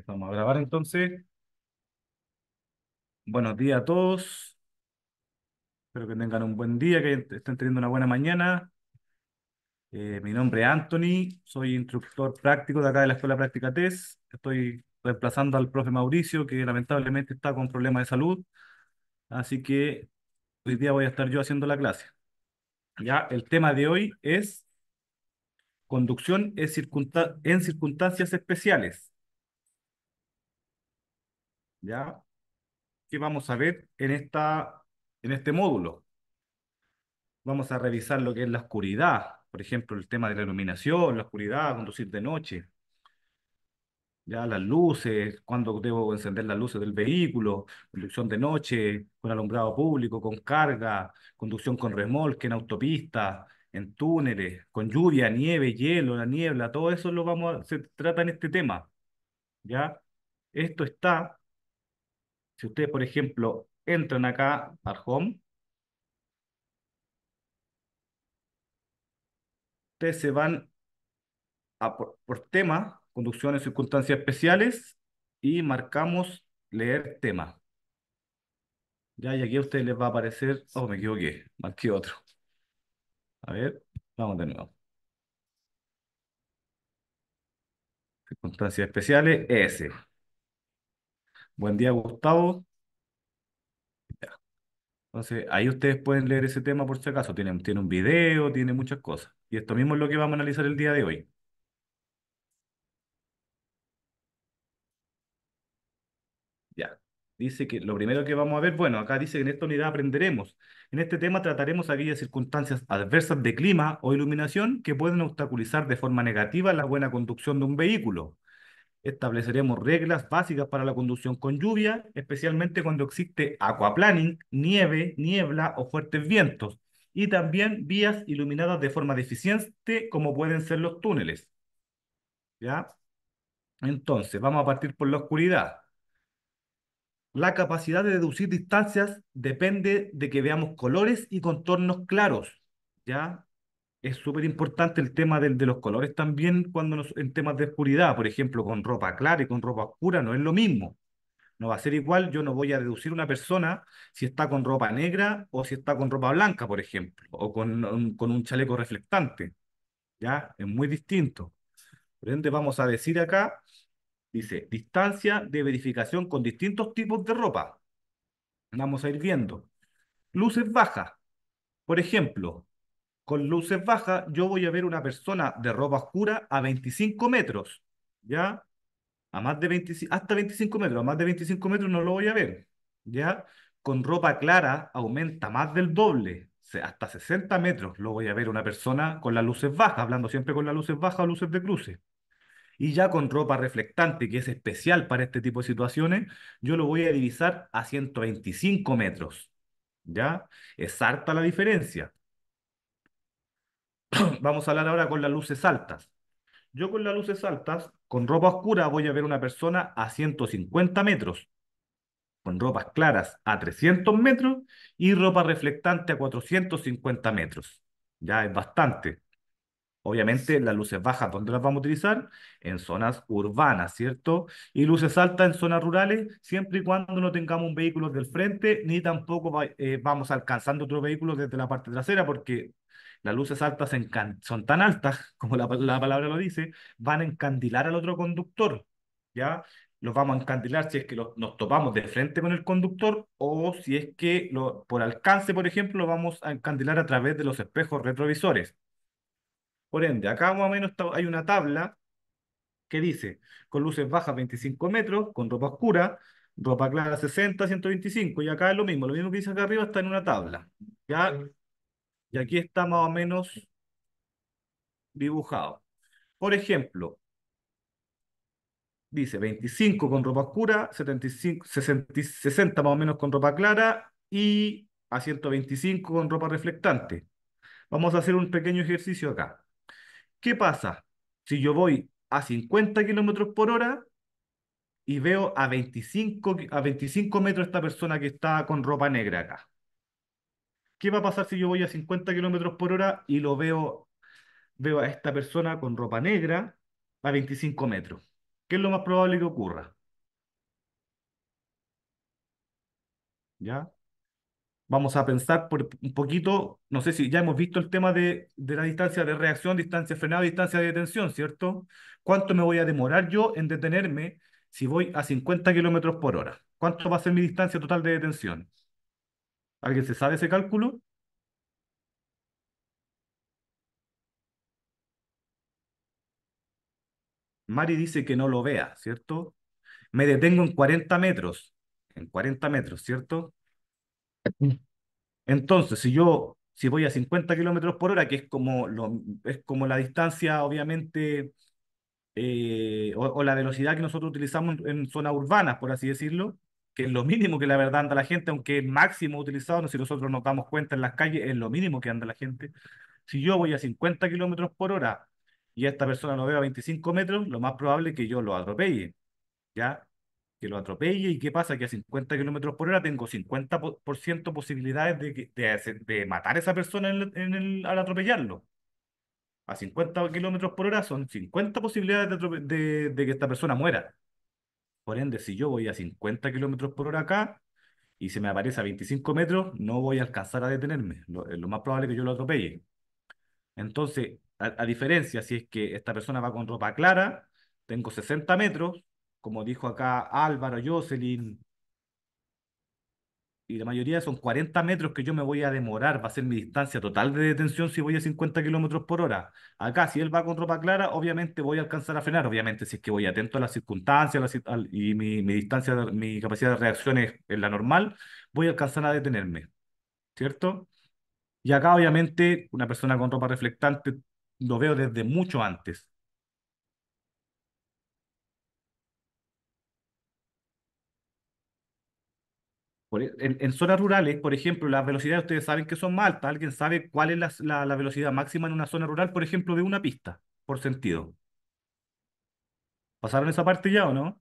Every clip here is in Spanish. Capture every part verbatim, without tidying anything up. Empezamos a grabar entonces. Buenos días a todos. Espero que tengan un buen día, que estén teniendo una buena mañana. Eh, mi nombre es Anthony, soy instructor práctico de acá de la Escuela Práctica T E S. Estoy reemplazando al profe Mauricio, que lamentablemente está con problemas de salud. Así que hoy día voy a estar yo haciendo la clase. Ya, el tema de hoy es conducción en circunstancias, en circunstancias especiales. ¿Ya? ¿Qué vamos a ver en, esta, en este módulo? Vamos a revisar lo que es la oscuridad, por ejemplo, el tema de la iluminación, la oscuridad, conducir de noche, ya las luces, cuándo debo encender las luces del vehículo, conducción de noche, con alumbrado público, con carga, conducción con remolque, en autopista, en túneles, con lluvia, nieve, hielo, la niebla, todo eso lo vamos a, se trata en este tema, ¿ya? Esto está... Si ustedes, por ejemplo, entran acá al Home, ustedes se van a por, por tema, conducción en circunstancias especiales, y marcamos leer tema. Ya, y aquí a ustedes les va a aparecer... Oh, me equivoqué, marqué otro. A ver, vamos de nuevo. Circunstancias especiales, ese. Buen día, Gustavo. Entonces, ahí ustedes pueden leer ese tema por si acaso. Tiene, tiene un video, tiene muchas cosas. Y esto mismo es lo que vamos a analizar el día de hoy. Ya. Dice que lo primero que vamos a ver, bueno, acá dice que en esta unidad aprenderemos. En este tema trataremos aquellas circunstancias adversas de clima o iluminación que pueden obstaculizar de forma negativa la buena conducción de un vehículo. Estableceremos reglas básicas para la conducción con lluvia, especialmente cuando existe aquaplaning, nieve, niebla o fuertes vientos, y también vías iluminadas de forma deficiente, como pueden ser los túneles. ¿Ya? Entonces, vamos a partir por la oscuridad. La capacidad de deducir distancias depende de que veamos colores y contornos claros. ¿Ya? Es súper importante el tema del, de los colores también cuando nos, en temas de oscuridad, por ejemplo, con ropa clara y con ropa oscura no es lo mismo. No va a ser igual, yo no voy a deducir una persona si está con ropa negra o si está con ropa blanca, por ejemplo, o con un, con un chaleco reflectante. ¿Ya? Es muy distinto. Por ende, vamos a decir acá, dice, distancia de verificación con distintos tipos de ropa. Vamos a ir viendo. Luces bajas, por ejemplo... Con luces bajas, yo voy a ver una persona de ropa oscura a veinticinco metros, ¿ya? A más de veinticinco, hasta veinticinco metros, a más de veinticinco metros no lo voy a ver, ¿ya? Con ropa clara aumenta más del doble, hasta sesenta metros lo voy a ver una persona con las luces bajas, hablando siempre con las luces bajas o luces de cruce. Y ya con ropa reflectante, que es especial para este tipo de situaciones, yo lo voy a divisar a ciento veinticinco metros, ¿ya? Es harta la diferencia. Vamos a hablar ahora con las luces altas. Yo con las luces altas, con ropa oscura, voy a ver una persona a ciento cincuenta metros, con ropas claras a trescientos metros y ropa reflectante a cuatrocientos cincuenta metros. Ya es bastante. Obviamente las luces bajas, ¿dónde las vamos a utilizar? En zonas urbanas, ¿cierto? Y luces altas en zonas rurales, siempre y cuando no tengamos un vehículo del frente, ni tampoco eh, vamos alcanzando otro vehículo desde la parte trasera, porque... Las luces altas son tan altas, como la, la palabra lo dice, van a encandilar al otro conductor, ¿ya? Los vamos a encandilar si es que lo, nos topamos de frente con el conductor o si es que lo, por alcance, por ejemplo, lo vamos a encandilar a través de los espejos retrovisores. Por ende, acá más o menos hay una tabla que dice, con luces bajas veinticinco metros, con ropa oscura, ropa clara sesenta, ciento veinticinco, y acá es lo mismo, lo mismo que dice acá arriba está en una tabla, ¿ya? Y aquí está más o menos dibujado. Por ejemplo, dice veinticinco con ropa oscura, setenta, sesenta más o menos con ropa clara y a ciento veinticinco con ropa reflectante. Vamos a hacer un pequeño ejercicio acá. ¿Qué pasa si yo voy a cincuenta kilómetros por hora y veo a veinticinco, a veinticinco metros esta persona que está con ropa negra acá? ¿Qué va a pasar si yo voy a cincuenta kilómetros por hora y lo veo, veo a esta persona con ropa negra a veinticinco metros? ¿Qué es lo más probable que ocurra? ¿Ya? Vamos a pensar por un poquito, no sé si ya hemos visto el tema de, de la distancia de reacción, distancia frenada, distancia de detención, ¿cierto? ¿Cuánto me voy a demorar yo en detenerme si voy a cincuenta kilómetros por hora? ¿Cuánto va a ser mi distancia total de detención? ¿Alguien se sabe ese cálculo? Mari dice que no lo vea, ¿cierto? Me detengo en cuarenta metros, en cuarenta metros, ¿cierto? Entonces, si yo, si voy a cincuenta kilómetros por hora, que es como, lo, es como la distancia, obviamente, eh, o, o la velocidad que nosotros utilizamos en, en zonas urbanas, por así decirlo, que es lo mínimo que la verdad anda la gente, aunque el máximo utilizado, no, si nosotros nos damos cuenta en las calles, es lo mínimo que anda la gente. Si yo voy a cincuenta kilómetros por hora y esta persona lo veo a veinticinco metros, lo más probable es que yo lo atropelle, ¿ya? que lo atropelle, y qué pasa, que a cincuenta kilómetros por hora tengo cincuenta por ciento posibilidades de, de, de matar a esa persona en el, en el, al atropellarlo. A cincuenta kilómetros por hora son cincuenta posibilidades de, de, de que esta persona muera. Por ende, si yo voy a cincuenta kilómetros por hora acá y se me aparece a veinticinco metros, no voy a alcanzar a detenerme. Lo, lo más probable es que yo lo atropelle. Entonces, a, a diferencia, si es que esta persona va con ropa clara, tengo sesenta metros, como dijo acá Álvaro Jocelyn, y la mayoría son cuarenta metros que yo me voy a demorar, va a ser mi distancia total de detención si voy a cincuenta kilómetros por hora. Acá, si él va con ropa clara, obviamente voy a alcanzar a frenar, obviamente, si es que voy atento a las circunstancias las, al, y mi, mi distancia, mi capacidad de reacción es la normal, voy a alcanzar a detenerme, ¿cierto? Y acá, obviamente, una persona con ropa reflectante lo veo desde mucho antes. En, en zonas rurales, por ejemplo, las velocidades ustedes saben que son más altas. ¿Alguien sabe cuál es la, la, la velocidad máxima en una zona rural, por ejemplo, de una pista por sentido? ¿Pasaron esa parte ya o no?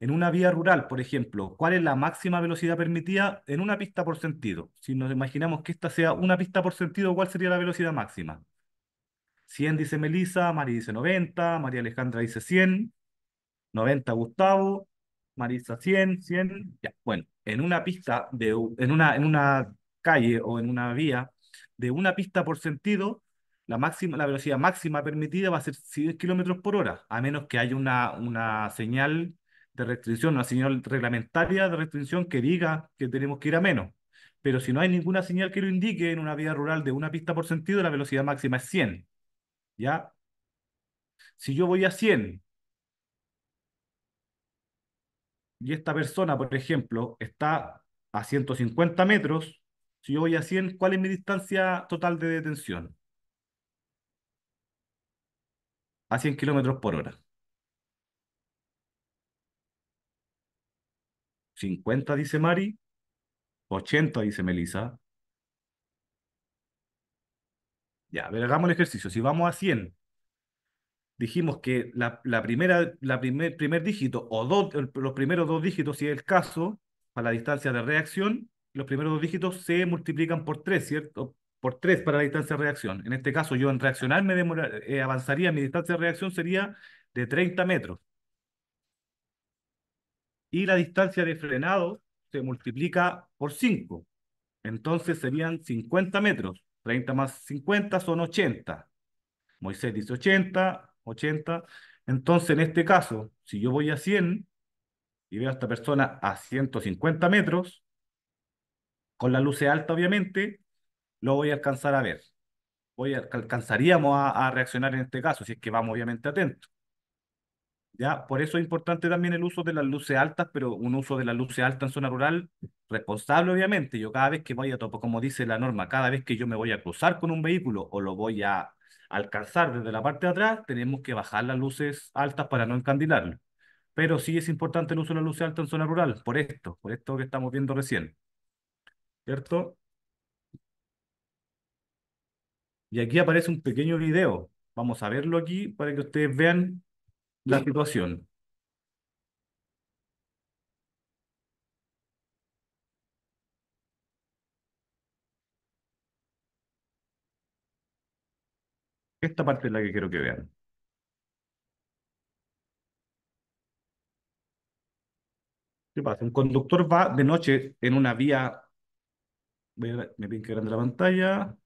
En una vía rural, por ejemplo, ¿cuál es la máxima velocidad permitida en una pista por sentido? Si nos imaginamos que esta sea una pista por sentido, ¿cuál sería la velocidad máxima? cien dice Melissa, Mari dice noventa, María Alejandra dice cien, noventa Gustavo, Marisa cien, cien, ya. Bueno, en una pista, de, en, una, en una calle o en una vía, de una pista por sentido, la, máxima, la velocidad máxima permitida va a ser cien kilómetros por hora, a menos que haya una, una señal de restricción, una señal reglamentaria de restricción que diga que tenemos que ir a menos. Pero si no hay ninguna señal que lo indique, en una vía rural de una pista por sentido, la velocidad máxima es cien. ¿Ya? Si yo voy a cien, y esta persona, por ejemplo, está a ciento cincuenta metros, si yo voy a cien, ¿cuál es mi distancia total de detención? A cien kilómetros por hora. cincuenta, dice Mari. ochenta, dice Melissa. Ya, a ver, hagamos el ejercicio. Si vamos a cien... dijimos que la, la primera, la primer, primer dígito, o dos, el, los primeros dos dígitos, si es el caso, para la distancia de reacción, los primeros dos dígitos se multiplican por tres, ¿cierto? Por tres para la distancia de reacción. En este caso, yo en reaccionar me demora, eh, avanzaría, mi distancia de reacción sería de treinta metros. Y la distancia de frenado se multiplica por cinco. Entonces serían cincuenta metros. treinta más cincuenta son ochenta. Moisés dice ochenta. ochenta. Entonces, en este caso, si yo voy a cien y veo a esta persona a ciento cincuenta metros, con la luz alta, obviamente, lo voy a alcanzar a ver. Voy a, alcanzaríamos a, a reaccionar en este caso, si es que vamos obviamente atentos. ¿Ya? Por eso es importante también el uso de las luces altas, pero un uso de las luces altas en zona rural responsable, obviamente. Yo cada vez que vaya a topo, como dice la norma, cada vez que yo me voy a cruzar con un vehículo o lo voy a alcanzar desde la parte de atrás, tenemos que bajar las luces altas para no encandilarlo. Pero sí es importante el uso de las luces altas en zona rural, por esto, por esto que estamos viendo recién. ¿Cierto? Y aquí aparece un pequeño video. Vamos a verlo aquí para que ustedes vean la situación. Esta parte es la que quiero que vean. ¿Qué pasa? Un conductor va de noche en una vía... Voy a ver, me piden que grande la pantalla.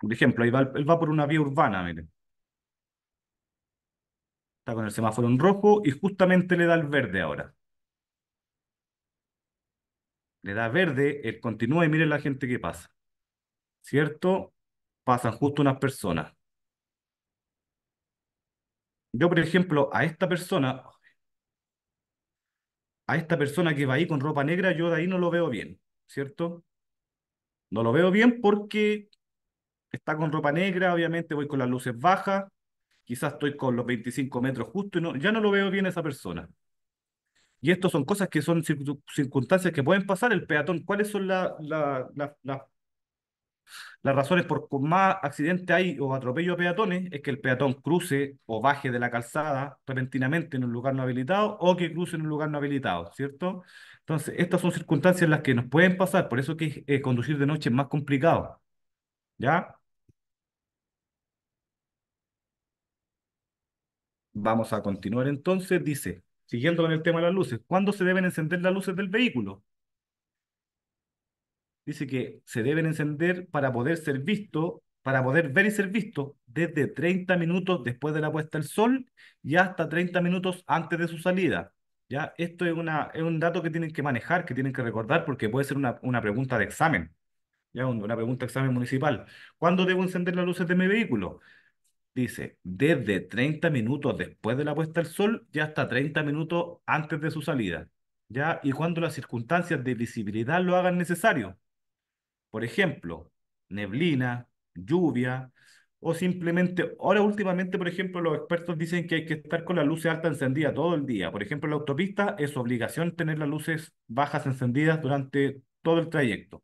Por ejemplo, ahí va, él va por una vía urbana, miren. Está con el semáforo en rojo y justamente le da el verde ahora. Le da verde, él continúa y miren la gente que pasa. ¿Cierto? Pasan justo unas personas. Yo, por ejemplo, a esta persona, a esta persona que va ahí con ropa negra, yo de ahí no lo veo bien, ¿cierto? No lo veo bien porque está con ropa negra, obviamente voy con las luces bajas, quizás estoy con los veinticinco metros justo, y no, ya no lo veo bien a esa persona. Y esto son cosas que son circunstancias que pueden pasar. El peatón, ¿cuáles son la, la, la, la, las razones por que más accidentes hay o atropello a peatones? Es que el peatón cruce o baje de la calzada repentinamente en un lugar no habilitado o que cruce en un lugar no habilitado, ¿cierto? Entonces, estas son circunstancias en las que nos pueden pasar, por eso es que eh, conducir de noche es más complicado, ¿ya? Vamos a continuar entonces, dice... Siguiendo con el tema de las luces, ¿cuándo se deben encender las luces del vehículo? Dice que se deben encender para poder ser visto, para poder ver y ser visto desde treinta minutos después de la puesta del sol y hasta treinta minutos antes de su salida. ¿Ya? Esto es, una, es un dato que tienen que manejar, que tienen que recordar, porque puede ser una, una pregunta de examen, ¿ya? Una pregunta de examen municipal. ¿Cuándo debo encender las luces de mi vehículo? Dice, desde treinta minutos después de la puesta del sol y hasta treinta minutos antes de su salida, ¿ya? Y cuando las circunstancias de visibilidad lo hagan necesario. Por ejemplo, neblina, lluvia, o simplemente, ahora últimamente, por ejemplo, los expertos dicen que hay que estar con las luces altas encendidas todo el día. Por ejemplo, en la autopista es obligación tener las luces bajas encendidas durante todo el trayecto.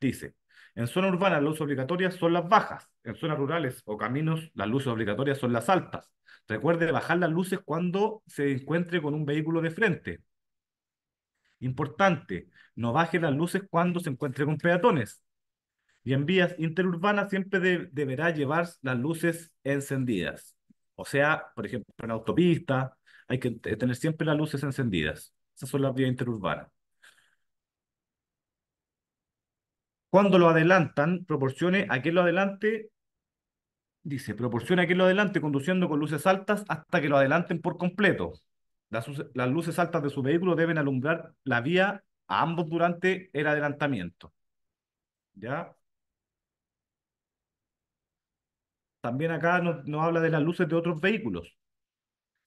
Dice, en zona urbana las luces obligatorias son las bajas. En zonas rurales o caminos las luces obligatorias son las altas. Recuerde bajar las luces cuando se encuentre con un vehículo de frente. Importante, no baje las luces cuando se encuentre con peatones. Y en vías interurbanas siempre de, deberá llevar las luces encendidas. O sea, por ejemplo, en autopista hay que tener siempre las luces encendidas. Esas son las vías interurbanas. Cuando lo adelantan, proporcione a quien lo adelante, dice, proporcione a quien lo adelante conduciendo con luces altas hasta que lo adelanten por completo. Las, las luces altas de su vehículo deben alumbrar la vía a ambos durante el adelantamiento. ¿Ya? También acá nos, nos habla de las luces de otros vehículos.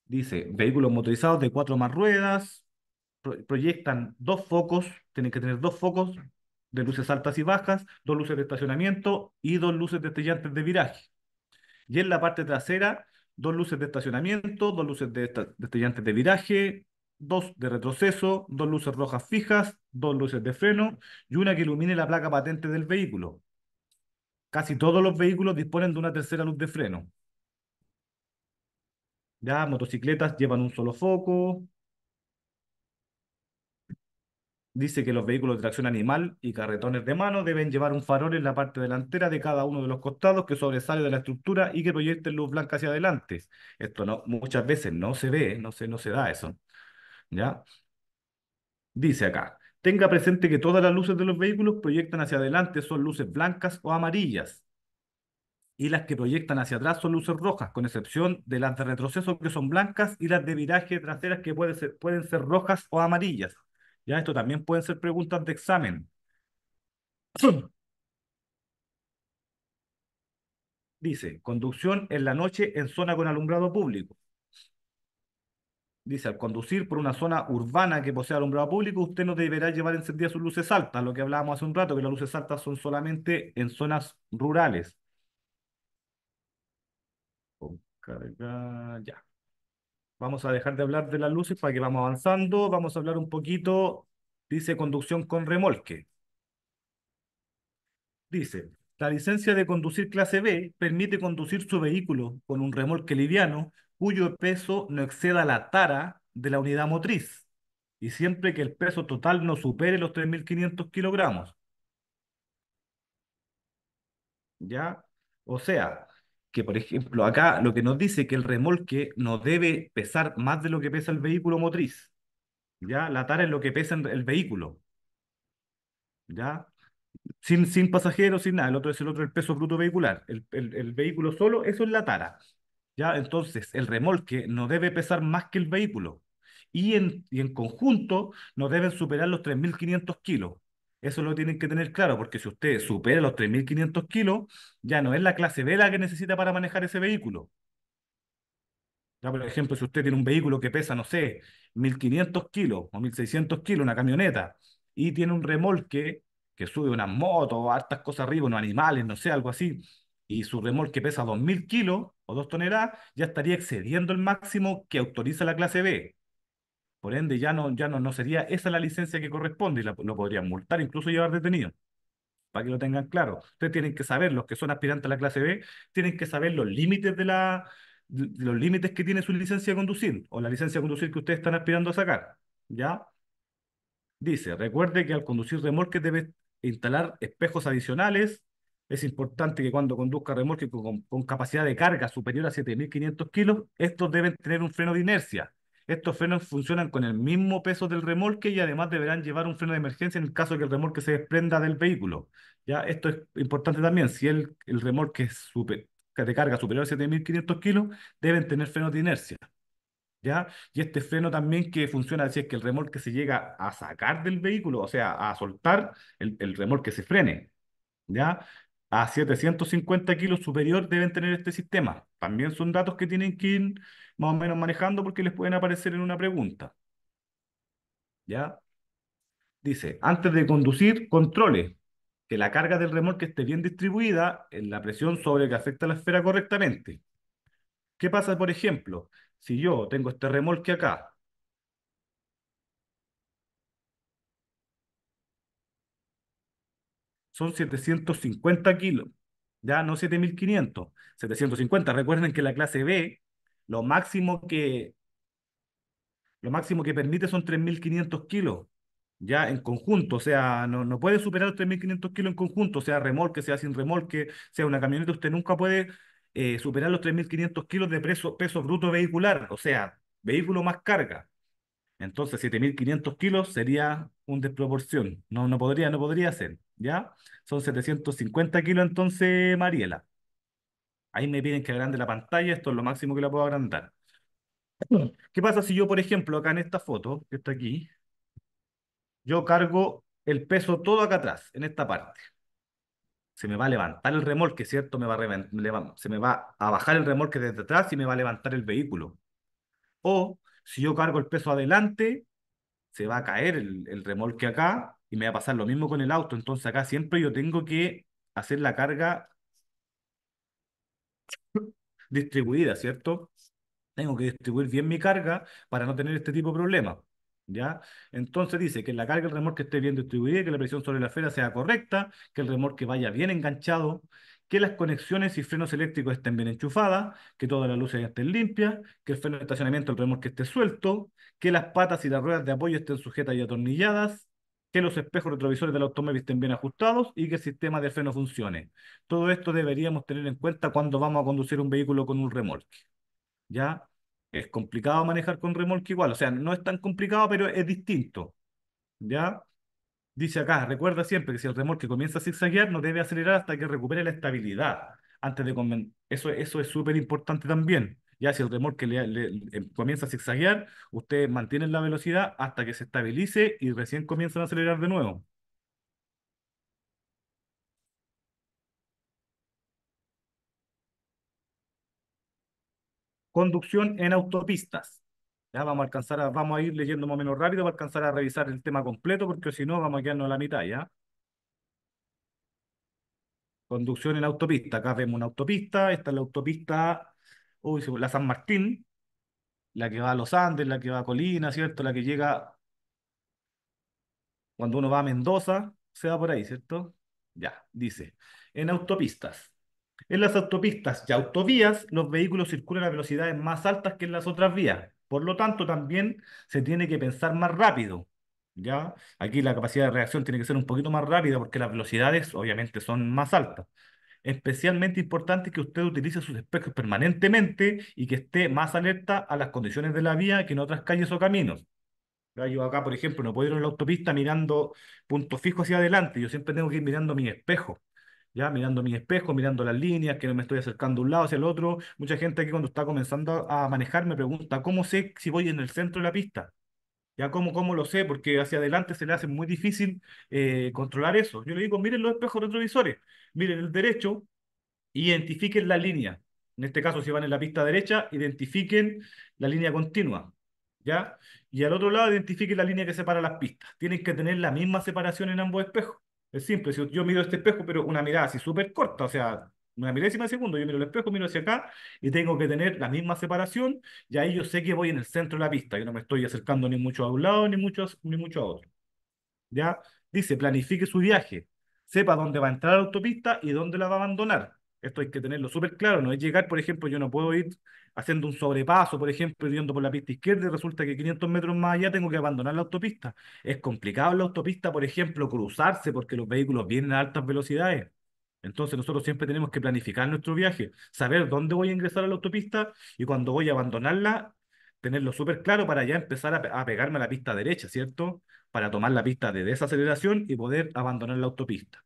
Dice, vehículos motorizados de cuatro o más ruedas, pro, proyectan dos focos, tienen que tener dos focos, de luces altas y bajas, dos luces de estacionamiento y dos luces destellantes de viraje. Y en la parte trasera, dos luces de estacionamiento, dos luces de destellantes de viraje, dos de retroceso, dos luces rojas fijas, dos luces de freno y una que ilumine la placa patente del vehículo. Casi todos los vehículos disponen de una tercera luz de freno. Ya, motocicletas llevan un solo foco. Dice que los vehículos de tracción animal y carretones de mano deben llevar un farol en la parte delantera de cada uno de los costados que sobresale de la estructura y que proyecte luz blanca hacia adelante. Esto no, muchas veces no se ve, no se, no se da eso. ¿Ya? Dice acá, tenga presente que todas las luces de los vehículos proyectan hacia adelante son luces blancas o amarillas. Y las que proyectan hacia atrás son luces rojas, con excepción de las de retroceso que son blancas y las de viraje traseras que pueden ser, pueden ser rojas o amarillas. Ya, esto también pueden ser preguntas de examen. Dice, conducción en la noche en zona con alumbrado público. Dice, al conducir por una zona urbana que posea alumbrado público, usted no deberá llevar encendidas sus luces altas, lo que hablábamos hace un rato, que las luces altas son solamente en zonas rurales. Cargar, ya. Vamos a dejar de hablar de las luces para que vamos avanzando. Vamos a hablar un poquito, dice, conducción con remolque. Dice, la licencia de conducir clase B permite conducir su vehículo con un remolque liviano cuyo peso no exceda la tara de la unidad motriz y siempre que el peso total no supere los tres mil quinientos kilogramos. ¿Ya? O sea... que, por ejemplo, acá lo que nos dice es que el remolque no debe pesar más de lo que pesa el vehículo motriz. ¿Ya? La tara es lo que pesa el vehículo. ¿Ya? Sin, sin pasajeros, sin nada. El otro es el otro, el peso bruto vehicular. El, el, el vehículo solo, eso es la tara. ¿Ya? Entonces, el remolque no debe pesar más que el vehículo. Y en, y en conjunto no deben superar los tres mil quinientos kilos. Eso lo tienen que tener claro, porque si usted supera los tres mil quinientos kilos, ya no es la clase B la que necesita para manejar ese vehículo. Ya, por ejemplo, si usted tiene un vehículo que pesa, no sé, mil quinientos kilos o mil seiscientos kilos, una camioneta, y tiene un remolque que sube unas motos, hartas cosas arriba, unos animales, no sé, algo así, y su remolque pesa dos mil kilos o dos toneladas, ya estaría excediendo el máximo que autoriza la clase B. Por ende, ya no, ya no, no sería esa la licencia que corresponde y la, lo podrían multar, incluso llevar detenido, para que lo tengan claro. Ustedes tienen que saber, los que son aspirantes a la clase B, tienen que saber los límites de la, de los límites que tiene su licencia de conducir, o la licencia de conducir que ustedes están aspirando a sacar. ¿Ya? Dice, recuerde que al conducir remolques debe instalar espejos adicionales. Es importante que cuando conduzca remolques con, con capacidad de carga superior a siete mil quinientos kilos, estos deben tener un freno de inercia. Estos frenos funcionan con el mismo peso del remolque y además deberán llevar un freno de emergencia en el caso de que el remolque se desprenda del vehículo. ¿Ya? Esto es importante también. Si el, el remolque es super, de carga superior a siete mil quinientos kilos, deben tener frenos de inercia. ¿Ya? Y este freno también que funciona si es que el remolque se llega a sacar del vehículo, o sea, a soltar, el, el remolque se frene. ¿Ya? A setecientos cincuenta kilos superior deben tener este sistema. También son datos que tienen que ir más o menos manejando porque les pueden aparecer en una pregunta. ¿Ya? Dice, antes de conducir, controle que la carga del remolque esté bien distribuida en la presión sobre que afecta la esfera correctamente. ¿Qué pasa, por ejemplo, si yo tengo este remolque acá? Son setecientos cincuenta kilos, ya no siete mil quinientos, setecientos cincuenta. Recuerden que la clase B, lo máximo que, lo máximo que permite son tres mil quinientos kilos, ya en conjunto, o sea, no, no puede superar los tres mil quinientos kilos en conjunto, sea remolque, sea sin remolque, sea una camioneta, usted nunca puede eh, superar los tres mil quinientos kilos de peso, peso bruto vehicular, o sea, vehículo más carga. Entonces, siete mil quinientos kilos sería una desproporción. No, no podría, no podría ser, ¿ya? Son setecientos cincuenta kilos, entonces, Mariela. Ahí me piden que agrande la pantalla. Esto es lo máximo que la puedo agrandar. ¿Qué pasa si yo, por ejemplo, acá en esta foto, que está aquí, yo cargo el peso todo acá atrás, en esta parte? Se me va a levantar el remolque, ¿cierto? Me va a se me va a bajar el remolque desde atrás y me va a levantar el vehículo. O... si yo cargo el peso adelante, se va a caer el, el remolque acá y me va a pasar lo mismo con el auto. Entonces acá siempre yo tengo que hacer la carga distribuida, ¿cierto? Tengo que distribuir bien mi carga para no tener este tipo de problemas, ¿ya? Entonces dice que la carga del remolque esté bien distribuida, que la presión sobre la esfera sea correcta, que el remolque vaya bien enganchado, que las conexiones y frenos eléctricos estén bien enchufadas, que todas las luces estén limpias, que el freno de estacionamiento del remolque esté suelto, que las patas y las ruedas de apoyo estén sujetas y atornilladas, que los espejos retrovisores del automóvil estén bien ajustados y que el sistema de freno funcione. Todo esto deberíamos tener en cuenta cuando vamos a conducir un vehículo con un remolque. ¿Ya? Es complicado manejar con remolque igual, o sea, no es tan complicado, pero es distinto. ¿Ya? Dice acá, recuerda siempre que si el remolque comienza a zigzaguear, no debe acelerar hasta que recupere la estabilidad. Antes de eso, eso es súper importante también. Ya si el remolque le, le, le, comienza a zigzaguear, ustedes mantienen la velocidad hasta que se estabilice y recién comienzan a acelerar de nuevo. Conducción en autopistas. Ya vamos a alcanzar a, vamos a ir leyendo más o menos rápido para alcanzar a revisar el tema completo, porque si no vamos a quedarnos a la mitad, ¿ya? Conducción en autopista. Acá vemos una autopista. Esta es la autopista, uy, la San Martín, la que va a Los Andes, la que va a Colina, ¿cierto? La que llega cuando uno va a Mendoza, se va por ahí, ¿cierto? Ya, dice. En autopistas. En las autopistas y autovías, los vehículos circulan a velocidades más altas que en las otras vías. Por lo tanto, también se tiene que pensar más rápido, ¿ya? Aquí la capacidad de reacción tiene que ser un poquito más rápida porque las velocidades obviamente son más altas. especialmente importante que usted utilice sus espejos permanentemente y que esté más alerta a las condiciones de la vía que en otras calles o caminos. Yo acá, por ejemplo, no puedo ir en la autopista mirando puntos fijos hacia adelante. Yo siempre tengo que ir mirando mi espejo, ¿ya? Mirando mi espejo, mirando las líneas, que no me estoy acercando a un lado hacia el otro. Mucha gente aquí cuando está comenzando a manejar me pregunta, ¿cómo sé si voy en el centro de la pista? ¿Ya cómo, cómo lo sé? Porque hacia adelante se le hace muy difícil eh, controlar eso. Yo le digo, miren los espejos retrovisores, miren el derecho, identifiquen la línea. En este caso, si van en la pista derecha, identifiquen la línea continua, ¿ya? Y al otro lado identifiquen la línea que separa las pistas. Tienen que tener la misma separación en ambos espejos. Es simple, si yo miro este espejo, pero una mirada así súper corta, o sea, una milésima de segundo, yo miro el espejo, miro hacia acá, y tengo que tener la misma separación, y ahí yo sé que voy en el centro de la pista, yo no me estoy acercando ni mucho a un lado, ni mucho a, ni mucho a otro. ¿Ya? Dice, planifique su viaje, sepa dónde va a entrar a la autopista y dónde la va a abandonar. Esto hay que tenerlo súper claro, no es llegar, por ejemplo, yo no puedo ir haciendo un sobrepaso, por ejemplo, yendo por la pista izquierda y resulta que quinientos metros más allá tengo que abandonar la autopista. Es complicado en la autopista, por ejemplo, cruzarse porque los vehículos vienen a altas velocidades. Entonces nosotros siempre tenemos que planificar nuestro viaje, saber dónde voy a ingresar a la autopista y cuando voy a abandonarla, tenerlo súper claro para ya empezar a, pe- a pegarme a la pista derecha, ¿cierto? Para tomar la pista de desaceleración y poder abandonar la autopista.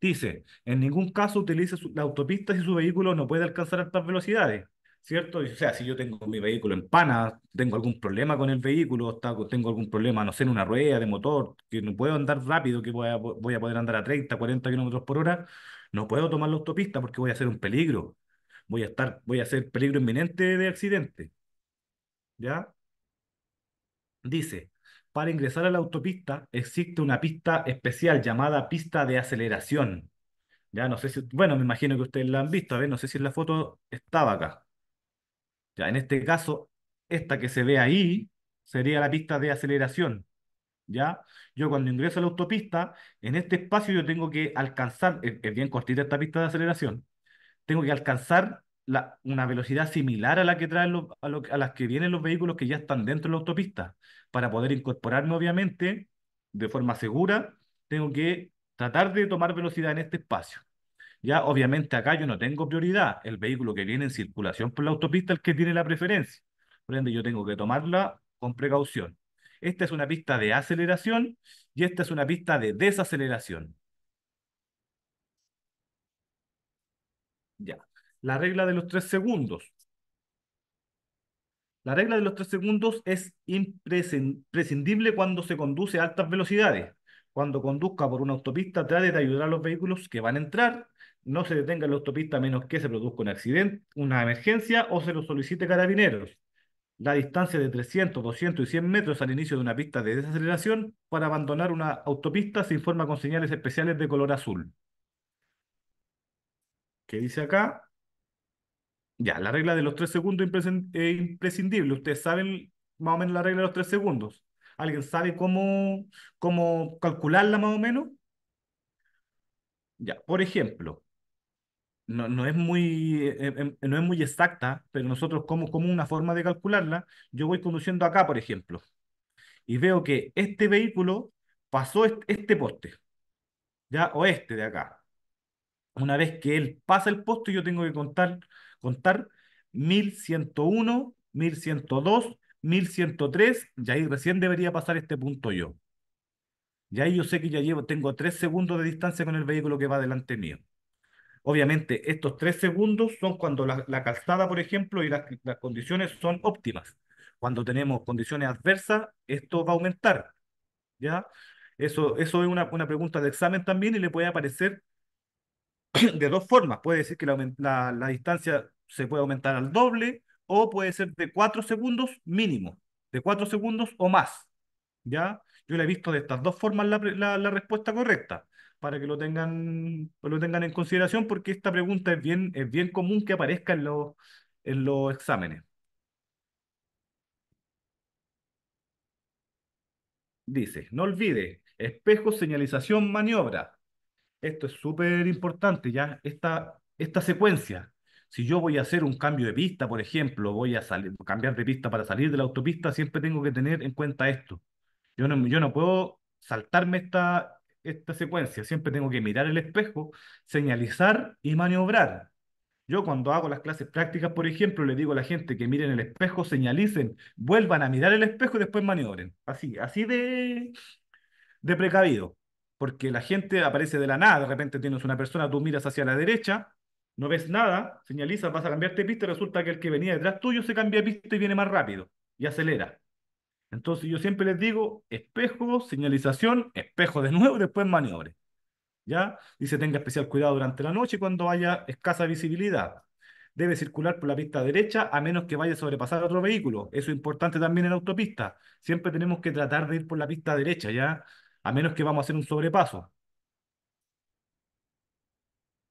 Dice, en ningún caso utilice su, la autopista si su vehículo no puede alcanzar altas velocidades, ¿cierto? O sea, si yo tengo mi vehículo en pana, tengo algún problema con el vehículo, tengo algún problema, no sé, en una rueda de motor, que no puedo andar rápido, que voy a, voy a poder andar a treinta, cuarenta kilómetros por hora, no puedo tomar la autopista porque voy a hacer un peligro, voy a estar, voy a hacer peligro inminente de accidente, ¿ya? Dice, para ingresar a la autopista existe una pista especial llamada pista de aceleración. Ya no sé si, bueno, me imagino que ustedes la han visto, a ver, no sé si en la foto estaba acá. Ya en este caso, esta que se ve ahí sería la pista de aceleración. Ya yo cuando ingreso a la autopista, en este espacio yo tengo que alcanzar, es, es bien cortita esta pista de aceleración, tengo que alcanzar la, una velocidad similar a la que traen los, a, lo, a las que vienen los vehículos que ya están dentro de la autopista. Para poder incorporarme, obviamente, de forma segura, tengo que tratar de tomar velocidad en este espacio. Ya, obviamente, acá yo no tengo prioridad. El vehículo que viene en circulación por la autopista es el que tiene la preferencia. Por ende, yo tengo que tomarla con precaución. Esta es una pista de aceleración y esta es una pista de desaceleración. Ya. La regla de los tres segundos. La regla de los tres segundos es imprescindible cuando se conduce a altas velocidades. Cuando conduzca por una autopista, trate de ayudar a los vehículos que van a entrar. No se detenga en la autopista a menos que se produzca un accidente, una emergencia o se lo solicite carabineros. La distancia de trescientos, doscientos y cien metros al inicio de una pista de desaceleración para abandonar una autopista se informa con señales especiales de color azul. ¿Qué dice acá? Ya, la regla de los tres segundos es imprescindible. Ustedes saben más o menos la regla de los tres segundos. ¿Alguien sabe cómo, cómo calcularla más o menos? Ya, por ejemplo, no, no, es muy, eh, eh, no es muy exacta, pero nosotros como, como una forma de calcularla, yo voy conduciendo acá, por ejemplo, y veo que este vehículo pasó este, este poste, ya, o este de acá. Una vez que él pasa el poste, yo tengo que contar... contar mil ciento uno, mil ciento dos, mil ciento tres, y ahí recién debería pasar este punto yo. Y ahí yo sé que ya llevo, tengo tres segundos de distancia con el vehículo que va delante mío. Obviamente, estos tres segundos son cuando la, la calzada, por ejemplo, y las, las condiciones son óptimas. Cuando tenemos condiciones adversas, esto va a aumentar, ¿ya? Eso, eso es una, una pregunta de examen también y le puede aparecer de dos formas, puede decir que la, la, la distancia se puede aumentar al doble o puede ser de cuatro segundos mínimo, de cuatro segundos o más, ¿ya? Yo le he visto de estas dos formas la, la, la respuesta correcta, para que lo tengan, lo tengan en consideración porque esta pregunta es bien, es bien común que aparezca en los, en los exámenes. Dice, no olvide, espejo, señalización, maniobra. Esto es súper importante, ¿ya? Esta, esta secuencia, si yo voy a hacer un cambio de pista, por ejemplo, voy a salir, cambiar de pista para salir de la autopista, siempre tengo que tener en cuenta esto. Yo no, yo no puedo saltarme esta, esta secuencia. Siempre tengo que mirar el espejo, señalizar y maniobrar. Yo cuando hago las clases prácticas, por ejemplo, le digo a la gente que miren el espejo, señalicen, vuelvan a mirar el espejo y después maniobren. Así, así de, de precavido. Porque la gente aparece de la nada. De repente tienes una persona, tú miras hacia la derecha, no ves nada, señalizas, vas a cambiarte de pista, resulta que el que venía detrás tuyo se cambia de pista y viene más rápido y acelera. Entonces yo siempre les digo, espejo, señalización, espejo de nuevo, después maniobre. ¿Ya? Dice, tenga especial cuidado durante la noche cuando haya escasa visibilidad. Debe circular por la pista derecha a menos que vaya a sobrepasar otro vehículo. Eso es importante también en autopista. Siempre tenemos que tratar de ir por la pista derecha, ¿ya? A menos que vamos a hacer un sobrepaso.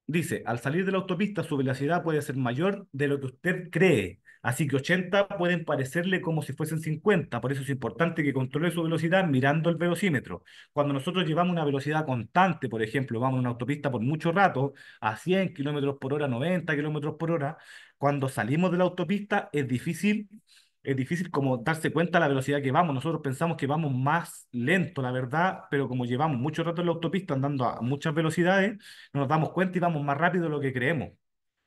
Dice, al salir de la autopista su velocidad puede ser mayor de lo que usted cree. Así que ochenta pueden parecerle como si fuesen cincuenta. Por eso es importante que controle su velocidad mirando el velocímetro. Cuando nosotros llevamos una velocidad constante, por ejemplo, vamos en una autopista por mucho rato, a cien kilómetros por hora, noventa kilómetros por hora, cuando salimos de la autopista es difícil, es difícil como darse cuenta de la velocidad que vamos. Nosotros pensamos que vamos más lento, la verdad, pero como llevamos mucho rato en la autopista andando a muchas velocidades, nos damos cuenta y vamos más rápido de lo que creemos.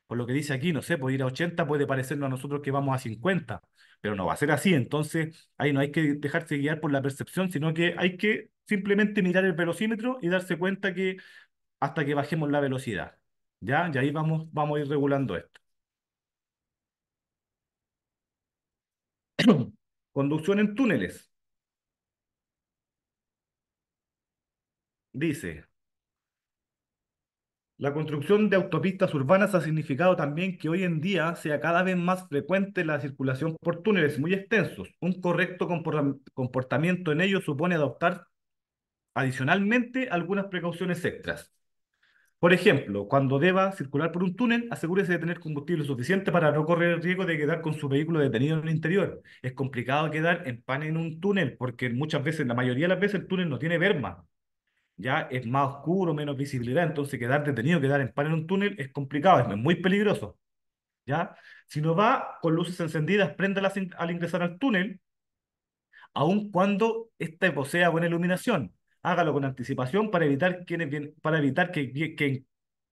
Por lo que dice aquí, no sé, por ir a ochenta puede parecernos a nosotros que vamos a cincuenta, pero no va a ser así. Entonces ahí no hay que dejarse guiar por la percepción, sino que hay que simplemente mirar el velocímetro y darse cuenta que hasta que bajemos la velocidad, ¿ya? Y ahí vamos, vamos a ir regulando esto. Conducción en túneles. Dice... La construcción de autopistas urbanas ha significado también que hoy en día sea cada vez más frecuente la circulación por túneles muy extensos. Un correcto comportamiento en ellos supone adoptar adicionalmente algunas precauciones extras. Por ejemplo, cuando deba circular por un túnel, asegúrese de tener combustible suficiente para no correr el riesgo de quedar con su vehículo detenido en el interior. Es complicado quedar en pan en un túnel porque muchas veces, la mayoría de las veces, el túnel no tiene berma. Ya es más oscuro, menos visibilidad, entonces quedar detenido, quedar en par en un túnel es complicado, es muy peligroso. ¿Ya? Si no va con luces encendidas, préndalas al ingresar al túnel, aun cuando ésta posea buena iluminación. Hágalo con anticipación para evitar, quienes vienen, para evitar que, que, que,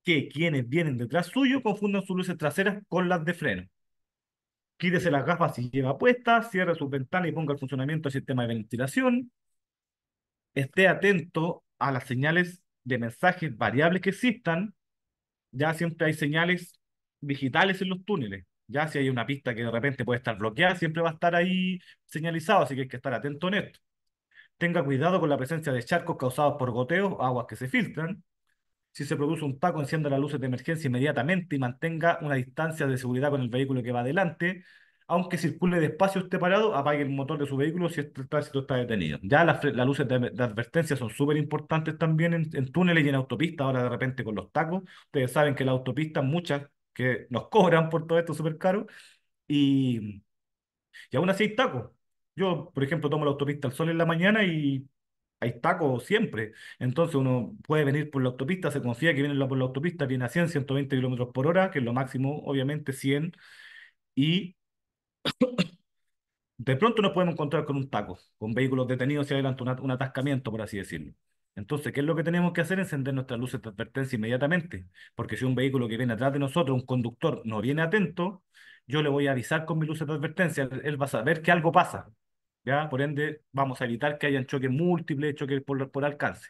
que quienes vienen detrás suyo confundan sus luces traseras con las de freno. Quítese las gafas si lleva puestas, cierre sus ventanas y ponga en funcionamiento el sistema de ventilación. Esté atento a las señales de mensajes variables que existan. Ya siempre hay señales digitales en los túneles, ya si hay una pista que de repente puede estar bloqueada, siempre va a estar ahí señalizado, así que hay que estar atento en esto. Tenga cuidado con la presencia de charcos causados por goteos o aguas que se filtran. Si se produce un taco, encienda las luces de emergencia inmediatamente y mantenga una distancia de seguridad con el vehículo que va adelante. Aunque circule despacio usted parado, apague el motor de su vehículo si el tránsito está detenido. Ya las, las luces de, de advertencia son súper importantes también en, en túneles y en autopistas. Ahora de repente con los tacos, ustedes saben que las autopistas, muchas que nos cobran por todo esto súper caro, y, y aún así hay tacos. Yo, por ejemplo, tomo la autopista al sol en la mañana y hay tacos siempre. Entonces uno puede venir por la autopista, se confía que viene por la autopista, viene a cien, ciento veinte kilómetros por hora, que es lo máximo, obviamente, cien, y... de pronto nos podemos encontrar con un taco, con vehículos detenidos y adelante un, un atascamiento, por así decirlo. Entonces, ¿qué es lo que tenemos que hacer? Encender nuestras luces de advertencia inmediatamente, porque si un vehículo que viene atrás de nosotros, un conductor, no viene atento, yo le voy a avisar con mis luces de advertencia, él va a saber que algo pasa, ¿ya? Por ende, vamos a evitar que hayan choques múltiples, choques por, por alcance.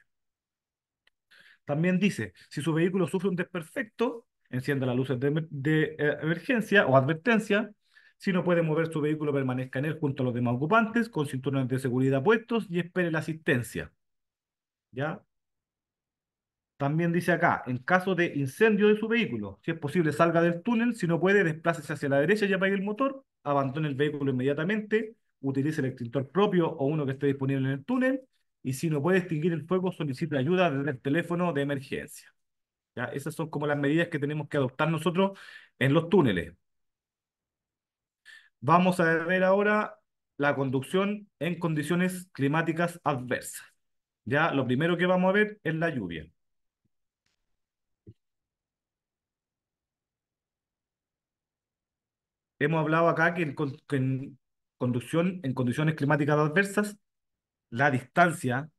También dice, si su vehículo sufre un desperfecto, encienda las luces de, de eh, emergencia o advertencia. Si no puede mover su vehículo, permanezca en él junto a los demás ocupantes, con cinturones de seguridad puestos y espere la asistencia. ¿Ya? También dice acá, en caso de incendio de su vehículo, si es posible salga del túnel, si no puede, desplácese hacia la derecha y apague el motor, abandone el vehículo inmediatamente, utilice el extintor propio o uno que esté disponible en el túnel, y si no puede extinguir el fuego, solicite ayuda desde el teléfono de emergencia. ¿Ya? Esas son como las medidas que tenemos que adoptar nosotros en los túneles. Vamos a ver ahora la conducción en condiciones climáticas adversas. Ya lo primero que vamos a ver es la lluvia. Hemos hablado acá que en, que en, conducción, en condiciones climáticas adversas, la distancia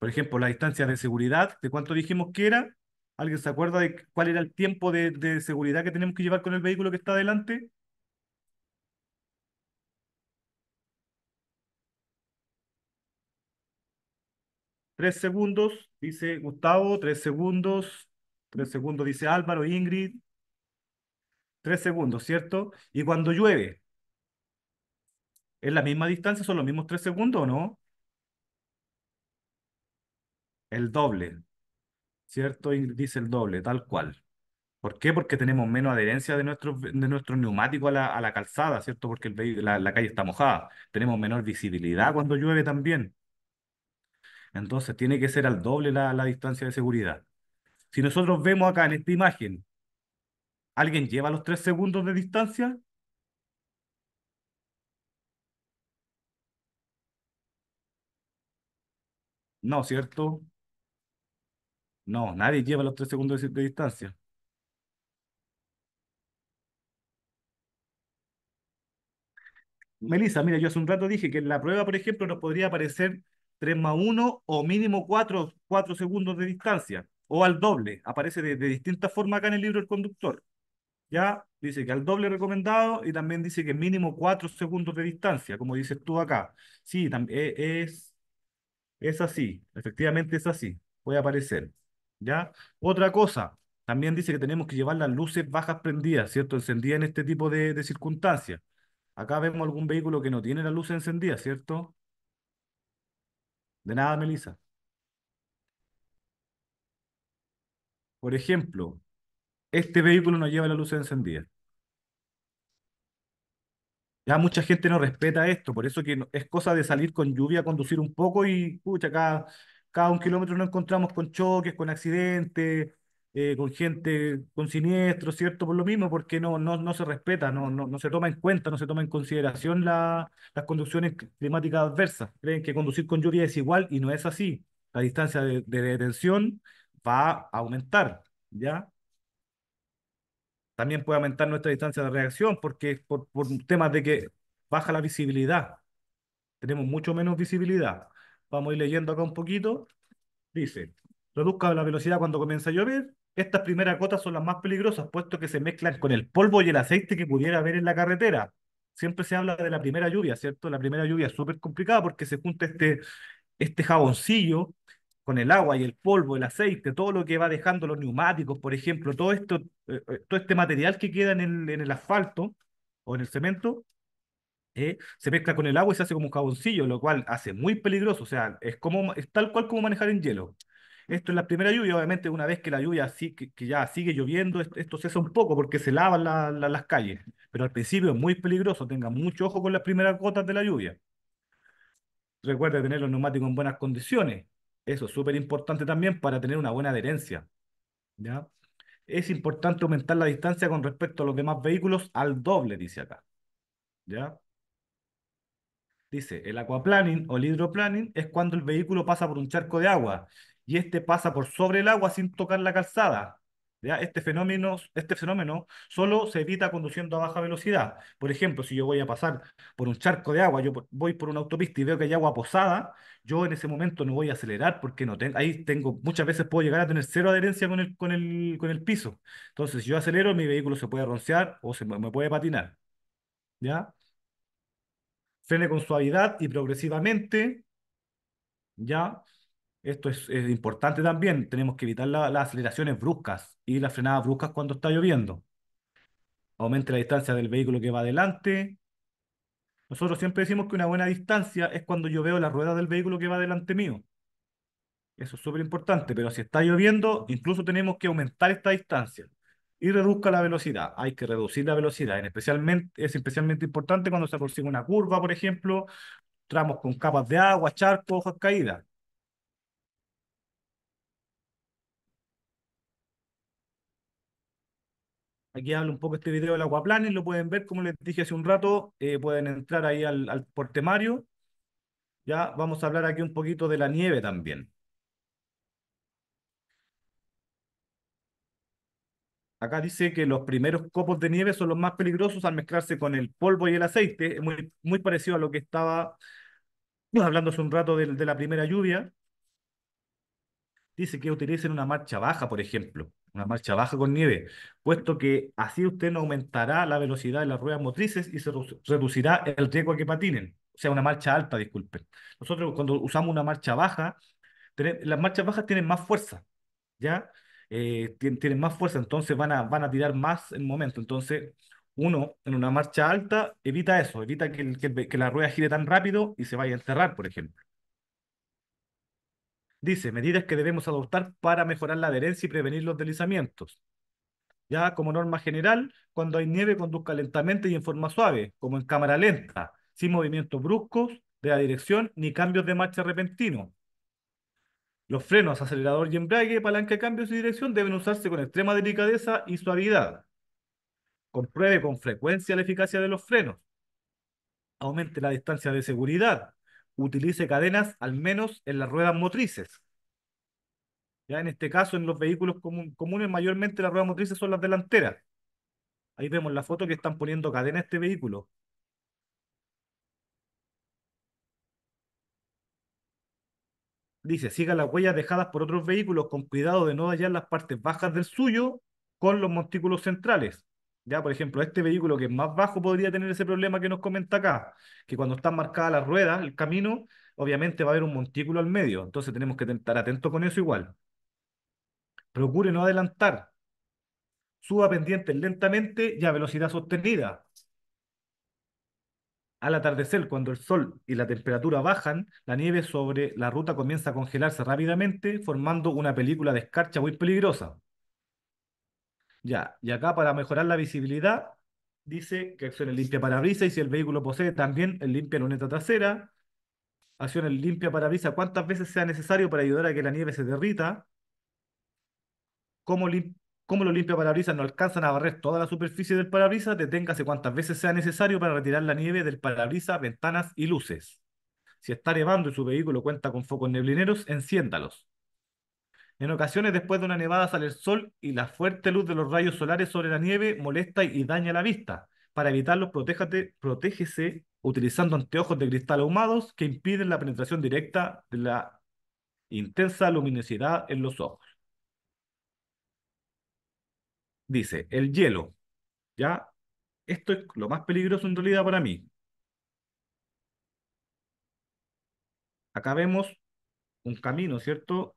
Por ejemplo, las distancias de seguridad, ¿de cuánto dijimos que era? ¿Alguien se acuerda de cuál era el tiempo de, de seguridad que tenemos que llevar con el vehículo que está adelante? Tres segundos, dice Gustavo, tres segundos, tres segundos, dice Álvaro, Ingrid. Tres segundos, ¿cierto? Y cuando llueve, ¿es la misma distancia? ¿Son los mismos tres segundos o no? El doble, ¿cierto? Ingrid dice el doble, tal cual. ¿Por qué? Porque tenemos menos adherencia de nuestro, de nuestro neumático a la, a la calzada, ¿cierto? Porque el, la, la calle está mojada. Tenemos menor visibilidad cuando llueve también. Entonces tiene que ser al doble la, la distancia de seguridad. Si nosotros vemos acá en esta imagen, ¿alguien lleva los tres segundos de distancia? No, ¿cierto? No, nadie lleva los tres segundos de, de distancia. Melissa, mira, yo hace un rato dije que en la prueba, por ejemplo, nos podría aparecer tres más uno o mínimo cuatro, cuatro segundos de distancia, o al doble, aparece de, de distintas formas acá en el libro El Conductor. Ya dice que al doble recomendado y también dice que mínimo cuatro segundos de distancia, como dices tú acá. Sí, es, es así, efectivamente es así, puede aparecer. ¿Ya? Otra cosa, también dice que tenemos que llevar las luces bajas prendidas, ¿cierto? Encendidas en este tipo de, de circunstancias. Acá vemos algún vehículo que no tiene la luz encendida, ¿cierto? De nada, Melissa. Por ejemplo, este vehículo no lleva la luz encendida. Ya mucha gente no respeta esto, por eso que es cosa de salir con lluvia a conducir un poco y, pucha, cada, cada un kilómetro nos encontramos con choques, con accidentes, eh, con gente, con siniestros, ¿cierto? Por lo mismo, porque no, no, no se respeta, no, no, no se toma en cuenta, no se toma en consideración la, las conducciones climáticas adversas. Creen que conducir con lluvia es igual y no es así. La distancia de, de detención va a aumentar, ¿ya? También puede aumentar nuestra distancia de reacción porque por, por temas de que baja la visibilidad. Tenemos mucho menos visibilidad. Vamos a ir leyendo acá un poquito. Dice, reduzca la velocidad cuando comienza a llover. Estas primeras gotas son las más peligrosas, puesto que se mezclan con el polvo y el aceite que pudiera haber en la carretera. Siempre se habla de la primera lluvia, ¿cierto? La primera lluvia es súper complicada porque se junta este, este jaboncillo con el agua y el polvo, el aceite, todo lo que va dejando los neumáticos, por ejemplo, todo esto, eh, todo este material que queda en el, en el asfalto o en el cemento, eh, se mezcla con el agua y se hace como un jaboncillo, lo cual hace muy peligroso, o sea, es, como, es tal cual como manejar en hielo. Esto es la primera lluvia, obviamente una vez que la lluvia sí, que, que ya sigue lloviendo, esto cesa un poco porque se lavan la, la, las calles, pero al principio es muy peligroso, tengan mucho ojo con las primeras gotas de la lluvia. Recuerden tener los neumáticos en buenas condiciones. Eso es súper importante también para tener una buena adherencia, ¿ya? Es importante aumentar la distancia con respecto a los demás vehículos al doble, dice acá, ¿ya? Dice, el aquaplaning o el hidroplaning es cuando el vehículo pasa por un charco de agua y este pasa por sobre el agua sin tocar la calzada, ¿ya? Este fenómeno, este fenómeno solo se evita conduciendo a baja velocidad. Por ejemplo, si yo voy a pasar por un charco de agua, yo voy por una autopista y veo que hay agua posada, yo en ese momento no voy a acelerar porque no tengo, ahí tengo, muchas veces puedo llegar a tener cero adherencia con el, con el, con el piso. Entonces, si yo acelero, mi vehículo se puede roncear o se me puede patinar, ¿ya? Frene con suavidad y progresivamente, ¿ya? Esto es, es importante también, tenemos que evitar la, las aceleraciones bruscas y las frenadas bruscas cuando está lloviendo. Aumente la distancia del vehículo que va adelante. Nosotros siempre decimos que una buena distancia es cuando yo veo las ruedas del vehículo que va delante mío. Eso es súper importante, pero si está lloviendo, incluso tenemos que aumentar esta distancia. Y reduzca la velocidad, hay que reducir la velocidad. En especialmente, es especialmente importante cuando se aproxima una curva, por ejemplo, tramos con capas de agua, charcos, hojas caídas. Aquí habla un poco este video del aquaplaning, lo pueden ver, como les dije hace un rato, eh, pueden entrar ahí al, al por temario. Ya vamos a hablar aquí un poquito de la nieve también. Acá dice que los primeros copos de nieve son los más peligrosos al mezclarse con el polvo y el aceite. Es muy, muy parecido a lo que estaba hablando hace un rato de, de la primera lluvia. dice que utilicen una marcha baja, por ejemplo, una marcha baja con nieve, puesto que así usted no aumentará la velocidad de las ruedas motrices y se reducirá el riesgo a que patinen. O sea, una marcha alta, disculpen. Nosotros cuando usamos una marcha baja, tenemos, las marchas bajas tienen más fuerza, ¿ya? Eh, tienen, tienen más fuerza, entonces van a, van a tirar más en el momento. Entonces, uno en una marcha alta evita eso, evita que, que, que la rueda gire tan rápido y se vaya a encerrar, por ejemplo. Dice, medidas que debemos adoptar para mejorar la adherencia y prevenir los deslizamientos. Ya como norma general, cuando hay nieve, conduzca lentamente y en forma suave, como en cámara lenta, sin movimientos bruscos de la dirección ni cambios de marcha repentino. Los frenos, acelerador y embrague, palanca de cambios y dirección deben usarse con extrema delicadeza y suavidad. Compruebe con frecuencia la eficacia de los frenos. Aumente la distancia de seguridad. Utilice cadenas al menos en las ruedas motrices. Ya en este caso, en los vehículos comun comunes, mayormente las ruedas motrices son las delanteras. Ahí vemos la foto que están poniendo cadena a este vehículo. Dice, siga las huellas dejadas por otros vehículos con cuidado de no dañar las partes bajas del suyo con los montículos centrales. Ya, por ejemplo, este vehículo que es más bajo podría tener ese problema que nos comenta acá, que cuando están marcadas las ruedas, el camino, obviamente va a haber un montículo al medio, entonces tenemos que estar atentos con eso igual. Procure no adelantar. Suba pendientes lentamente y a velocidad sostenida. Al atardecer, cuando el sol y la temperatura bajan, la nieve sobre la ruta comienza a congelarse rápidamente, formando una película de escarcha muy peligrosa. Ya, y acá para mejorar la visibilidad, dice que acciones limpia parabrisas y si el vehículo posee también el limpia luneta trasera, acciones limpia parabrisas cuantas veces sea necesario para ayudar a que la nieve se derrita, como, lim como los limpia parabrisas no alcanzan a barrer toda la superficie del parabrisas, deténgase cuantas veces sea necesario para retirar la nieve del parabrisas, ventanas y luces. Si está nevando y su vehículo cuenta con focos neblineros, enciéndalos. En ocasiones, después de una nevada sale el sol y la fuerte luz de los rayos solares sobre la nieve molesta y daña la vista. Para evitarlos, protéjate, protégese utilizando anteojos de cristal ahumados que impiden la penetración directa de la intensa luminosidad en los ojos. Dice, el hielo. ¿Ya? Esto es lo más peligroso en realidad para mí. Acá vemos un camino, ¿cierto?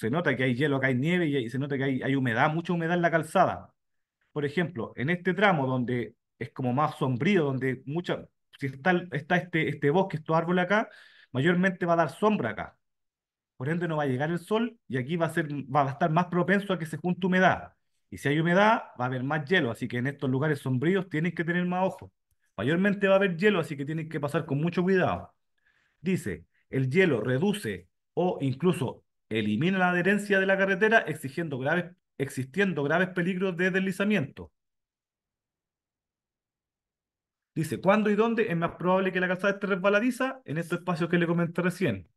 Se nota que hay hielo, acá hay nieve y se nota que hay, hay humedad, mucha humedad en la calzada. Por ejemplo, en este tramo donde es como más sombrío, donde mucha, si está, está este, este bosque, estos árboles acá, mayormente va a dar sombra acá. Por ende no va a llegar el sol y aquí va a, ser, va a estar más propenso a que se junte humedad. Y si hay humedad, va a haber más hielo, así que en estos lugares sombríos tienen que tener más ojo. Mayormente va a haber hielo, así que tienen que pasar con mucho cuidado. Dice, el hielo reduce o incluso elimina la adherencia de la carretera exigiendo graves, existiendo graves peligros de deslizamiento. Dice, ¿cuándo y dónde es más probable que la calzada esté resbaladiza? En estos espacios que le comenté recién.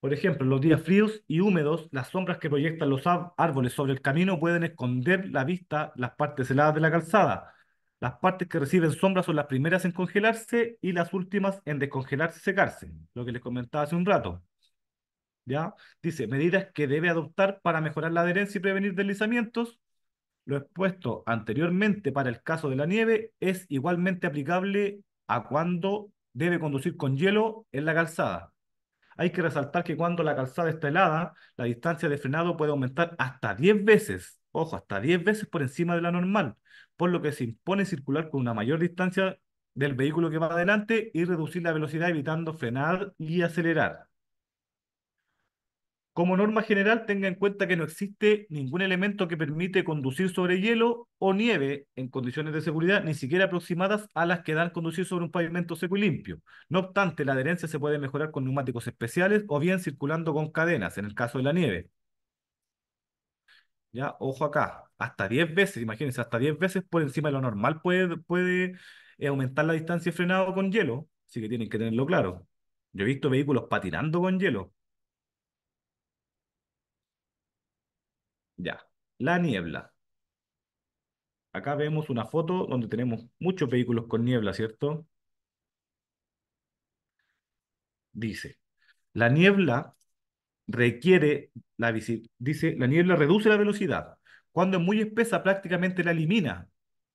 Por ejemplo, en los días fríos y húmedos, las sombras que proyectan los árboles sobre el camino pueden esconder la vista las partes heladas de la calzada. Las partes que reciben sombra son las primeras en congelarse y las últimas en descongelarse y secarse, lo que les comentaba hace un rato. ¿Ya? Dice, medidas que debe adoptar para mejorar la adherencia y prevenir deslizamientos. Lo expuesto anteriormente para el caso de la nieve es igualmente aplicable a cuando debe conducir con hielo en la calzada. Hay que resaltar que cuando la calzada está helada, la distancia de frenado puede aumentar hasta diez veces, ojo, hasta diez veces por encima de la normal, por lo que se impone circular con una mayor distancia del vehículo que va adelante y reducir la velocidad evitando frenar y acelerar. Como norma general, tenga en cuenta que no existe ningún elemento que permite conducir sobre hielo o nieve en condiciones de seguridad, ni siquiera aproximadas a las que dan conducir sobre un pavimento seco y limpio. No obstante, la adherencia se puede mejorar con neumáticos especiales o bien circulando con cadenas, en el caso de la nieve. Ya, ojo acá, hasta diez veces, imagínense, hasta diez veces por encima de lo normal puede, puede aumentar la distancia de frenado con hielo, así que tienen que tenerlo claro. Yo he visto vehículos patinando con hielo. Ya, la niebla. Acá vemos una foto donde tenemos muchos vehículos con niebla, ¿cierto? Dice, la niebla requiere, la dice, la niebla reduce la velocidad. Cuando es muy espesa, prácticamente la elimina.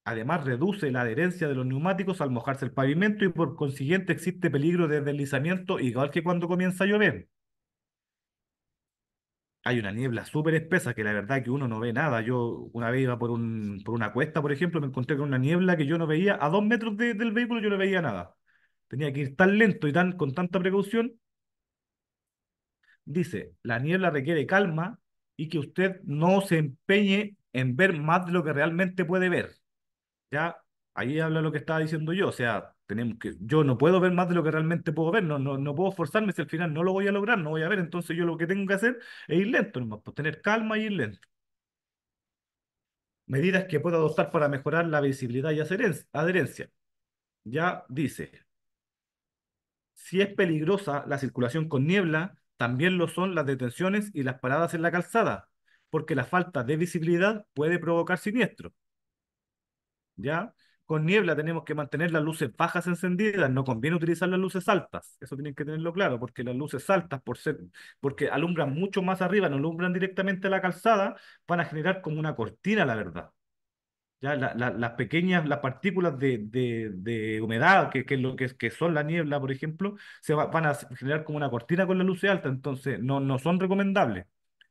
Además, reduce la adherencia de los neumáticos al mojarse el pavimento y por consiguiente existe peligro de deslizamiento, igual que cuando comienza a llover. Hay una niebla súper espesa que la verdad que uno no ve nada. Yo una vez iba por, un, por una cuesta, por ejemplo, me encontré con una niebla que yo no veía. A dos metros de, del vehículo yo no veía nada. Tenía que ir tan lento y tan, con tanta precaución. Dice, la niebla requiere calma y que usted no se empeñe en ver más de lo que realmente puede ver. Ya, ahí habla lo que estaba diciendo yo. O sea, tenemos que, yo no puedo ver más de lo que realmente puedo ver. No, no, no puedo forzarme si al final no lo voy a lograr, no voy a ver. Entonces yo lo que tengo que hacer es ir lento nomás, pues tener calma y ir lento. Medidas que puedo adoptar para mejorar la visibilidad y adherencia. Ya dice, si es peligrosa la circulación con niebla, también lo son las detenciones y las paradas en la calzada, porque la falta de visibilidad puede provocar siniestro. ¿Ya? Con niebla tenemos que mantener las luces bajas encendidas, no conviene utilizar las luces altas, eso tienen que tenerlo claro, porque las luces altas, por ser, porque alumbran mucho más arriba, no alumbran directamente la calzada, van a generar como una cortina, la verdad. ¿Ya? La, la, las pequeñas, las partículas de, de, de humedad, que, que, lo que, que son la niebla, por ejemplo, se va, van a generar como una cortina con las luces altas, entonces no, no son recomendables.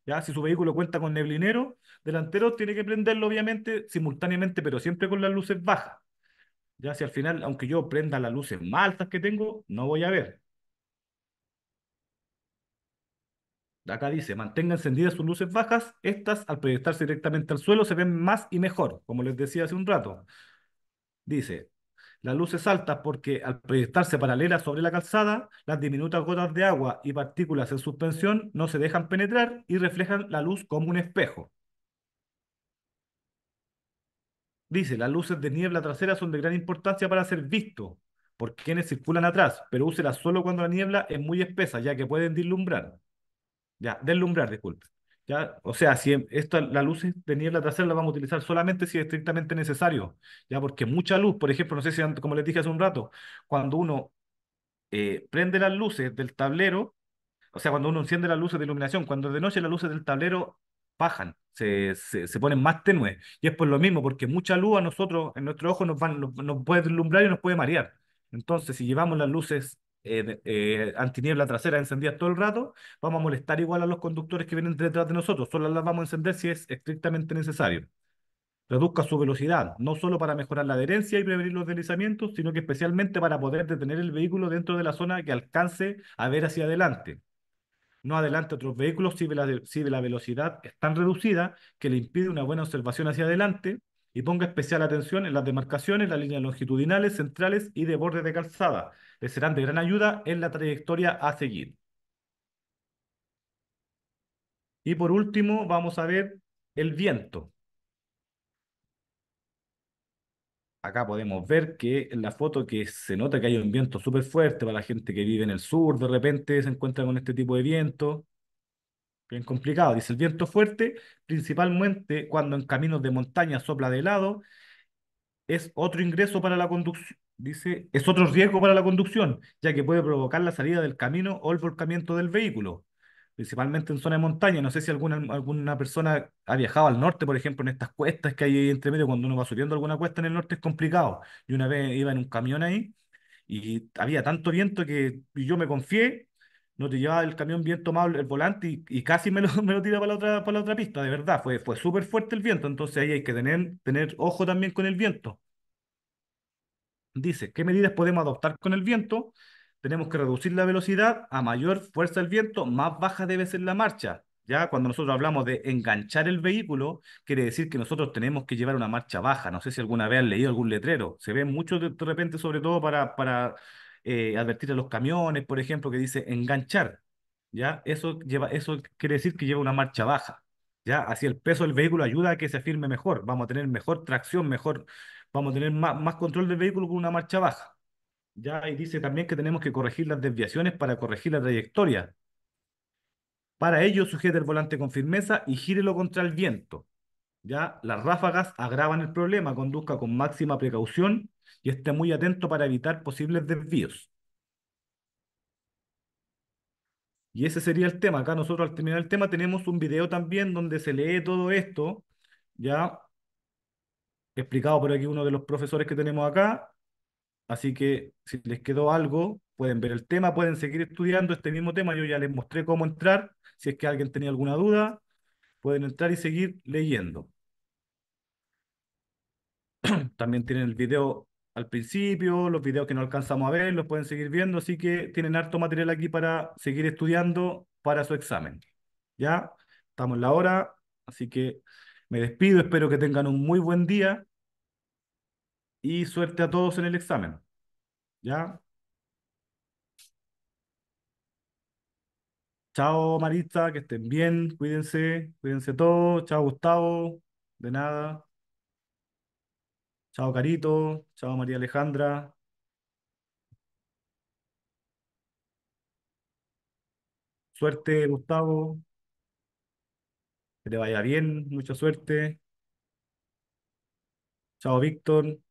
¿Ya? Si su vehículo cuenta con neblinero delantero, tiene que prenderlo obviamente simultáneamente, pero siempre con las luces bajas. Ya si al final, aunque yo prenda las luces más altas que tengo, no voy a ver. Acá dice, mantenga encendidas sus luces bajas, estas al proyectarse directamente al suelo se ven más y mejor, como les decía hace un rato. Dice, las luces altas porque al proyectarse paralelas sobre la calzada, las diminutas gotas de agua y partículas en suspensión no se dejan penetrar y reflejan la luz como un espejo. Dice, las luces de niebla trasera son de gran importancia para ser visto por quienes circulan atrás, pero úselas solo cuando la niebla es muy espesa, ya que pueden deslumbrar. Ya, deslumbrar, disculpe. Ya, o sea, si esta, las luces de niebla trasera las vamos a utilizar solamente si es estrictamente necesario, ya porque mucha luz, por ejemplo, no sé si, como les dije hace un rato, cuando uno eh, prende las luces del tablero, o sea, cuando uno enciende las luces de iluminación, cuando de noche las luces del tablero bajan, se, se, se ponen más tenues, y es por lo mismo, porque mucha luz a nosotros, en nuestro ojo, nos, van, nos, nos puede deslumbrar y nos puede marear. Entonces, si llevamos las luces Eh, eh, antiniebla trasera encendidas todo el rato, vamos a molestar igual a los conductores que vienen detrás de nosotros, solo las vamos a encender si es estrictamente necesario. Reduzca su velocidad, no solo para mejorar la adherencia y prevenir los deslizamientos, sino que especialmente para poder detener el vehículo dentro de la zona que alcance a ver hacia adelante. No adelante otros vehículos si la, si la velocidad es tan reducida que le impide una buena observación hacia adelante, y ponga especial atención en las demarcaciones, las líneas longitudinales, centrales y de bordes de calzada. Les serán de gran ayuda en la trayectoria a seguir. Y por último, vamos a ver el viento. Acá podemos ver que en la foto que se nota que hay un viento súper fuerte para la gente que vive en el sur, de repente se encuentra con este tipo de viento. Bien complicado, dice el viento fuerte, principalmente cuando en caminos de montaña sopla de lado, es otro ingreso para la conducción, dice, es otro riesgo para la conducción, ya que puede provocar la salida del camino o el volcamiento del vehículo, principalmente en zona de montaña. No sé si alguna, alguna persona ha viajado al norte, por ejemplo, en estas cuestas que hay entre medio, cuando uno va subiendo alguna cuesta en el norte es complicado. Yo una vez iba en un camión ahí y había tanto viento que yo me confié. No te llevaba el camión bien tomado el volante y, y casi me lo, me lo tira para la otra, para la otra pista, de verdad, fue, fue súper fuerte el viento, entonces ahí hay que tener, tener ojo también con el viento. Dice, ¿qué medidas podemos adoptar con el viento? Tenemos que reducir la velocidad, a mayor fuerza el viento, más baja debe ser la marcha. Ya cuando nosotros hablamos de enganchar el vehículo, quiere decir que nosotros tenemos que llevar una marcha baja. No sé si alguna vez han leído algún letrero, se ve mucho de, de repente, sobre todo para... para Eh, advertir a los camiones, por ejemplo, que dice enganchar, ¿ya? Eso, lleva, eso quiere decir que lleva una marcha baja, ¿ya? Así el peso del vehículo ayuda a que se afirme mejor, vamos a tener mejor tracción, mejor, vamos a tener más, más control del vehículo con una marcha baja, ¿ya? Y dice también que tenemos que corregir las desviaciones para corregir la trayectoria. Para ello, sujete el volante con firmeza y gírelo contra el viento, ¿ya? Las ráfagas agravan el problema, conduzca con máxima precaución y esté muy atento para evitar posibles desvíos. Y ese sería el tema. Acá nosotros al terminar el tema tenemos un video también donde se lee todo esto, ya explicado por aquí uno de los profesores que tenemos acá. Así que si les quedó algo, pueden ver el tema, pueden seguir estudiando este mismo tema. Yo ya les mostré cómo entrar. Si es que alguien tenía alguna duda, pueden entrar y seguir leyendo. También tienen el video al principio, los videos que no alcanzamos a ver, los pueden seguir viendo, así que tienen harto material aquí para seguir estudiando para su examen. Ya, estamos en la hora, así que me despido, espero que tengan un muy buen día y suerte a todos en el examen. Ya. Chao Marisa, que estén bien, cuídense, cuídense todos, chao Gustavo, de nada. Chao Carito, chao María Alejandra. Suerte Gustavo, que te vaya bien, mucha suerte. Chao Víctor.